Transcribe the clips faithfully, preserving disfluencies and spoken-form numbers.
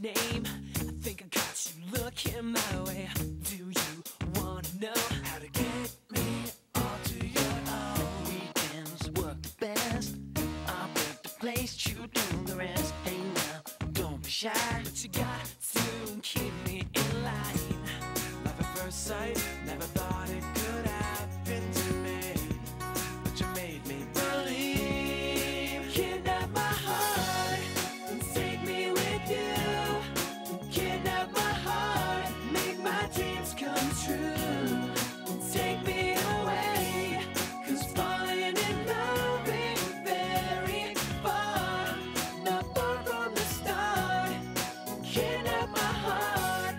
name. I think I got you looking my way. Do you wanna know how to get me onto your own? Weekends work the best. I'll pick the place, you do the rest. Hey now, don't be shy, but you got to keep me in line. Love at first sight, never thought it could happen to me, but you made me believe. Kidnap my heart and take me with you. Kidnap my heart, make my dreams come true. Take me away, cause falling in love ain't very far, not far from the start. Kidnap my heart.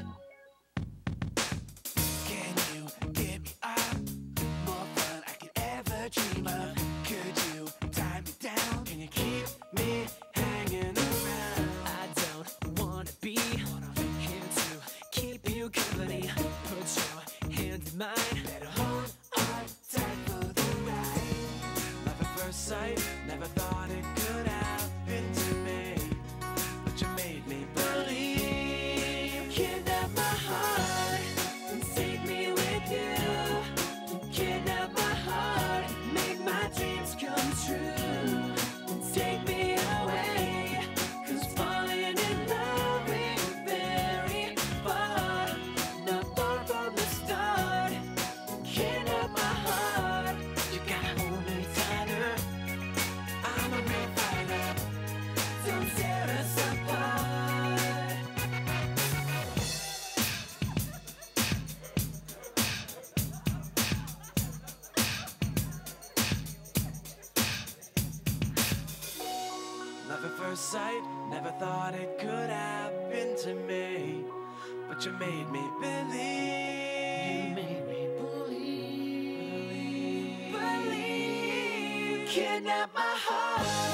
Can you get me up? More fun I could ever dream of. Could you tie me down? Can you keep me hanging around? I don't wanna be here to keep you company. Put your hand in mine, better hold on tight for the ride. Love at first sight, never thought it could happen to me, but you made me believe. Kidnap my heart and take me with you. Kidnap my heart, make my dreams come true. Take me away, cause falling in love ain't very far, not far from the start. Kidnap my heart. You gotta hold me tighter, I'm a real fighter, don't tear us apart. Love at first sight, never thought it could happen to me, but you made me believe. You made me believe. Believe. Kidnap my heart.